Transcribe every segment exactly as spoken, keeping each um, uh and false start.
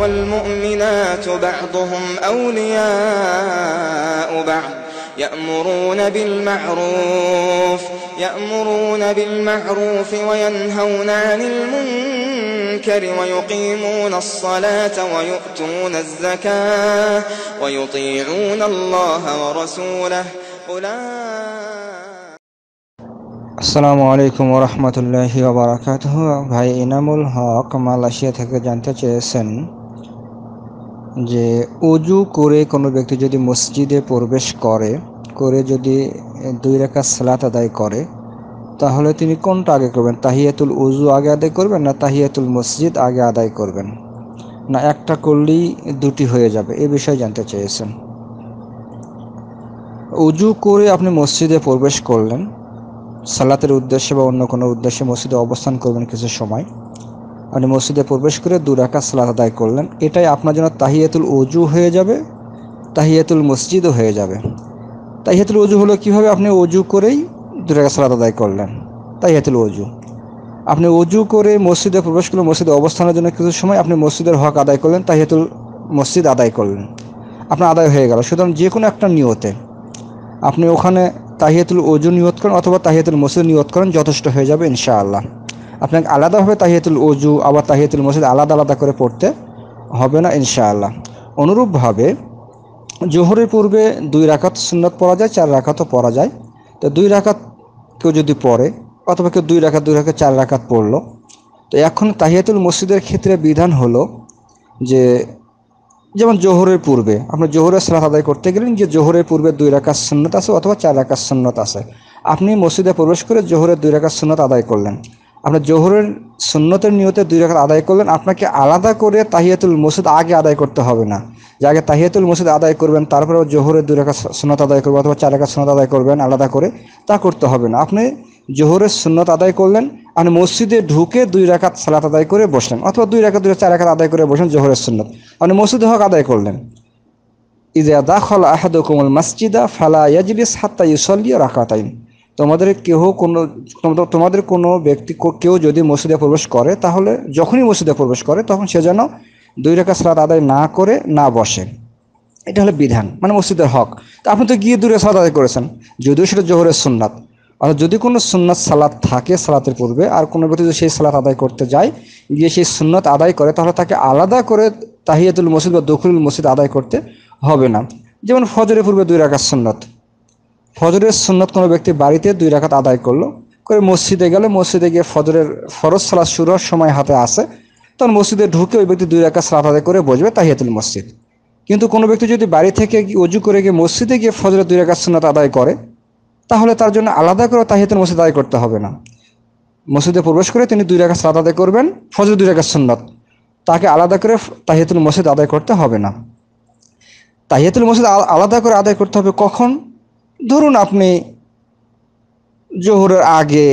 والمؤمنات بعضهم أولياء بعض يأمرون بالمعروف يأمرون بالمعروف وينهون عن المنكر ويقيمون الصلاة ويؤتون الزكاة ويطيعون الله ورسوله أولئك. আসসালামু আলাইকুম ওয়া রাহমাতুল্লাহি ওয়া বারাকাতুহু। ভাই ইনামুল হক মালয়েশিয়া থেকে জানতে চেয়েছেন যে ওযু করে কোনো ব্যক্তি যদি মসজিদে প্রবেশ করে করে যদি দুই রাকাত সালাত আদায় করে তাহলে তিনি কোনটা আগে করবেন, তাহিয়াতুল ওযু আগে আদায় করবেন না তাহিয়াতুল মসজিদ আগে আদায় করবেন, না একটা করলেই দুটি হয়ে যাবে, এই বিষয়ে জানতে চেয়েছেন। ওযু করে আপনি মসজিদে প্রবেশ করলেন সালাতের উদ্দেশ্যে বা অন্য কোনো উদ্দেশ্যে মসজিদে অবস্থান করবেন কিছু সময়, আপনি মসজিদে প্রবেশ করে দুই রাকাত সালাত আদায় করলেন, এটাই আপনার জন্য তাহিয়াতুল অজু হয়ে যাবে, তাহিয়াতুল মসজিদও হয়ে যাবে। তাহিয়াতুল অজু হলো কীভাবে আপনি অজু করেই দুই রাকাত সালাত আদায় করলেন, তাহিয়াতুল অজু। আপনি অজু করে মসজিদে প্রবেশ করলেন, মসজিদে অবস্থানের জন্য কিছু সময় আপনি মসজিদের হক আদায় করলেন, তাহিয়াতুল মসজিদ আদায় করলেন, আপনার আদায় হয়ে গেল। সুতরাং যে কোনো একটা নিয়তে আপনি ওখানে তাহিয়াতুল অজু নিয়ত করেন অথবা তাহিয়াতুল মসজিদ নিয়ত করেন, যথেষ্ট হয়ে যাবে ইনশাআল্লাহ। আপনাকে আলাদাভাবে তাহিয়াতুল অজু আবার তাহিয়াতুল মসজিদ আলাদা আলাদা করে পড়তে হবে না ইনশাআল্লাহ। অনুরূপভাবে জোহরের পূর্বে দুই রাকাত সুন্নত পড়া যায়, চার রাকাতও পড়া যায়। তো দুই রাকাত কেউ যদি পড়ে অথবা কেউ দুই রাকাত দুই রাকাত চার রাকাত পড়লো, তো এখন তাহিয়াতুল মসজিদের ক্ষেত্রে বিধান হলো যে যেমন জোহরের পূর্বে আপনি জোহরের সালাত আদায় করতে গেলেন যে জোহরের পূর্বে দুই রাকাত সুন্নত আছে অথবা চার রাকাত সুন্নত আছে, আপনি মসজিদে প্রবেশ করে জোহরের দুই রাকাত সুন্নত আদায় করলেন, আপনি জোহরের সুন্নতের নিয়তে দুই রাকাত আদায় করলেন, আপনাকে আলাদা করে তাহিয়াতুল মসজিদ আগে আদায় করতে হবে না যে আগে তাহিয়াতুল মসজিদ আদায় করবেন তারপরে জোহরের দুই রাকাত সুন্নত আদায় করবেন অথবা চার রাকাত সুন্নত আদায় করবেন আলাদা করে, তা করতে হবে না। আপনি জোহরের সুন্নত আদায় করলেন, আপনি মসজিদে ঢুকে দুই রাকাত সালাত আদায় করে বসলেন অথবা দুই রাকাত দুই চার রাকাত আদায় করে বসলেন জোহরের সুন্নত, আপনি মসজিদে হক আদায় করলেন। ইযা দাখালা আহাদুকুমুল মাসজিদা ফালা ইয়াজলিস হাত্তা ইউসাল্লি রাকাতাইন, তোমাদের কেউ কোনো তোমাদের কোনো ব্যক্তি কেউ যদি মসজিদে প্রবেশ করে তাহলে যখনই মসজিদে প্রবেশ করে তখন সে যেন দুই রাকাত সালাত আদায় না করে না বসে, এটা হলো বিধান, মানে মসজিদের হক। তা আপনি তো গিয়ে দুই রাকাত সালাত আদায় করেছেন, যদিও সেটা জোহরের সুন্নাত। আর যদি কোনো সুন্নাত সালাত থাকে সালাতের পূর্বে আর কোনো ব্যক্তি যদি সেই সালাত আদায় করতে যায় গিয়ে সেই সুন্নাত আদায় করে তাহলে তাকে আলাদা করে তাহিয়াতুল মসজিদ বা দুখুলুল মসজিদ আদায় করতে হবে না। যেমন ফজরের পূর্বে দুই রাকাত সুন্নাত, ফজরের সুন্নাত কোনো ব্যক্তি বাড়িতে দুই রাকাত আদায় করলো করে মসজিদে গেলে মসজিদে গিয়ে ফজরের ফরজ সালাত শুরু হওয়ার সময় হাতে আসে, তখন মসজিদে ঢুকে ওই ব্যক্তি দুই রাকাত সালাত আদায় করে বসবে তাহিয়াতুল মসজিদ। কিন্তু কোনো ব্যক্তি যদি বাড়ি থেকে ওযু করে গিয়ে মসজিদে গিয়ে ফজরের দুই রাকাত সুন্নাত আদায় করে তাহলে তার জন্য আলাদা করে তাহিয়াতুল মসজিদ আদায় করতে হবে না, মসজিদে প্রবেশ করে তিনি দুই রাকাত সালাত আদায় করবেন ফজরের দুই রাকাত সুন্নাত, তাকে আলাদা করে তাহিয়াতুল মসজিদ আদায় করতে হবে না। তাহিয়াতুল মসজিদ আলাদা করে আদায় করতে হবে কখন, ধরুন আপনি জোহরের আগে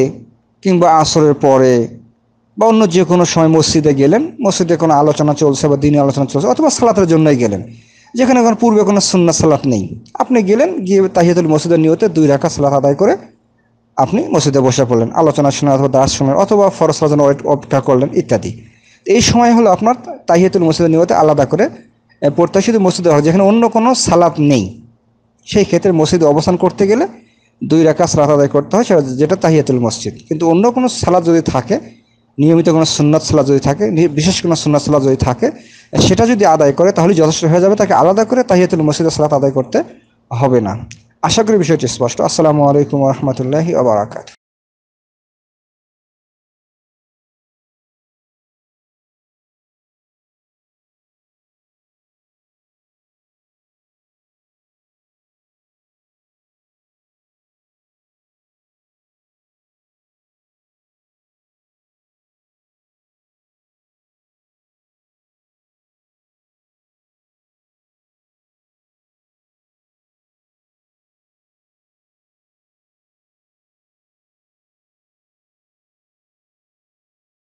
কিংবা আসরের পরে বা অন্য যে কোনো সময় মসজিদে গেলেন, মসজিদে কোনো আলোচনা চলছে বা দিনে আলোচনা চলছে অথবা সালাতের জন্যই গেলেন, যেখানে এখন পূর্বে কোনো সুন্নাত সালাত নেই, আপনি গেলেন গিয়ে তাহিয়াতুল মসজিদের নিয়তে দুই রাকাত সালাত আদায় করে আপনি মসজিদে বসে পড়লেন আলোচনা শোনা অথবা দাস শোনার অথবা ফরজ সালাতের জন্য অপেক্ষা করলেন ইত্যাদি, এই সময় হলো আপনার তাহিয়াতুল মসজিদের নিয়তে আলাদা করে প্রত্যাশিত মসজিদে হয় যেখানে অন্য কোনো সালাত নেই, সেই ক্ষেত্রে মসজিদে অবস্থান করতে গেলে দুই রাকাত সালাত আদায় করতে হয়, সেটা যেটা তাহিয়াতুল মসজিদ। কিন্তু অন্য কোনো সালাত যদি থাকে, নিয়মিত কোনো সুন্নাত সালাত যদি থাকে, বিশেষ কোনো সুন্নাত সালাত যদি থাকে, সেটা যদি আদায় করে তাহলে যথেষ্ট হয়ে যাবে, তাকে আলাদা করে তাহিয়াতুল মসজিদে সালাত আদায় করতে হবে না। আশা করি বিষয়টি স্পষ্ট। আসসালামু আলাইকুম ওয়া রাহমাতুল্লাহি ওয়া বারাকাতুহু।